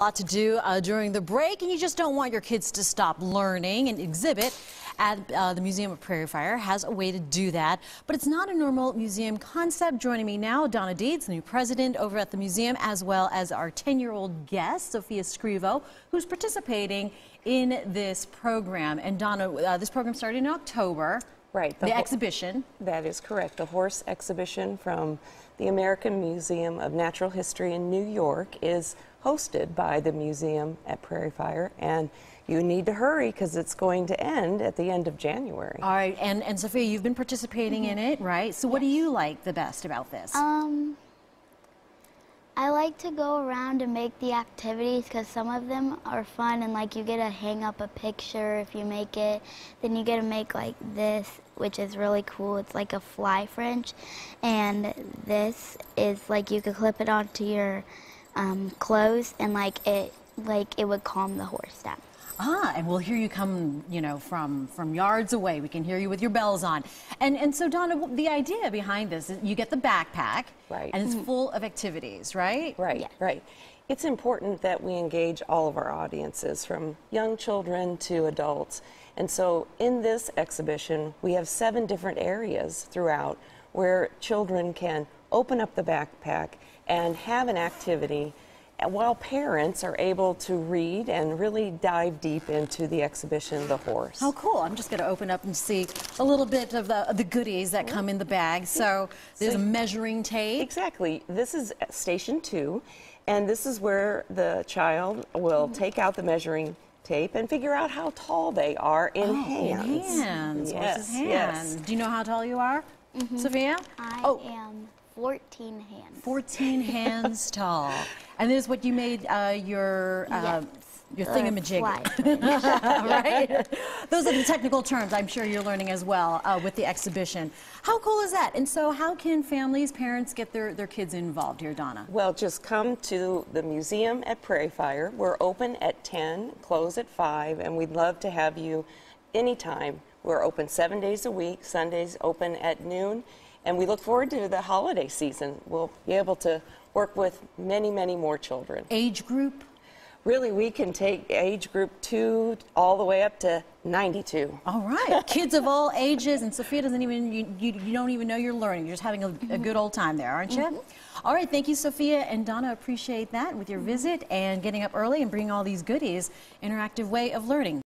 A lot to do during the break, and you just don't want your kids to stop learning. An exhibit at the Museum of Prairiefire has a way to do that, but it's not a normal museum concept. Joining me now, Donna Deeds, the new president over at the museum, as well as our 10-year-old guest, Sophia Scrivo, who's participating in this program. And Donna, this program started in October. Right. The exhibition. That is correct. The horse exhibition from the American Museum of Natural History in New York is hosted by the Museum at Prairiefire, and you need to hurry because it's going to end at the end of January. All right, and Sophia, you've been participating in it, right? So what do you like the best about this? I like to go around and make the activities because some of them are fun, and like you get to hang up a picture if you make it. Then you get to make like this, which is really cool. It's like a fly French, and this is like you could clip it onto your clothes, and like it would calm the horse down. Ah, and we'll hear you come, you know, from yards away. We can hear you with your bells on. And so, Donna, the idea behind this is you get the backpack, right, and it's full of activities, right? Right, yeah. Right. It's important that we engage all of our audiences, from young children to adults. And so in this exhibition, we have 7 different areas throughout where children can open up the backpack and have an activity, while parents are able to read and really dive deep into the exhibition, The Horse. Oh, cool. I'm just going to open up and see a little bit of the goodies that come in the bag. So there's a measuring tape. Exactly. This is station 2, and this is where the child will take out the measuring tape and figure out how tall they are in hands. Yes, yes. Do you know how tall you are, Sophia? I am 14 hands. 14 hands tall. And this is what you made your thingamajig. Right? Those are the technical terms I'm sure you're learning as well with the exhibition. How cool is that? And so how can families, parents get their kids involved here, Donna? Well, just come to the Museum at Prairiefire. We're open at 10, close at 5, and we'd love to have you anytime. We're open 7 days a week, Sundays open at noon. And we look forward to the holiday season. We'll be able to work with many, many more children. Age group? Really, we can take age group 2 all the way up to 92. All right. Kids of all ages. And Sophia doesn't even, you don't even know you're learning. You're just having a good old time there, aren't you? All right. Thank you, Sophia and Donna. Appreciate that with your visit and getting up early and bringing all these goodies. Interactive way of learning.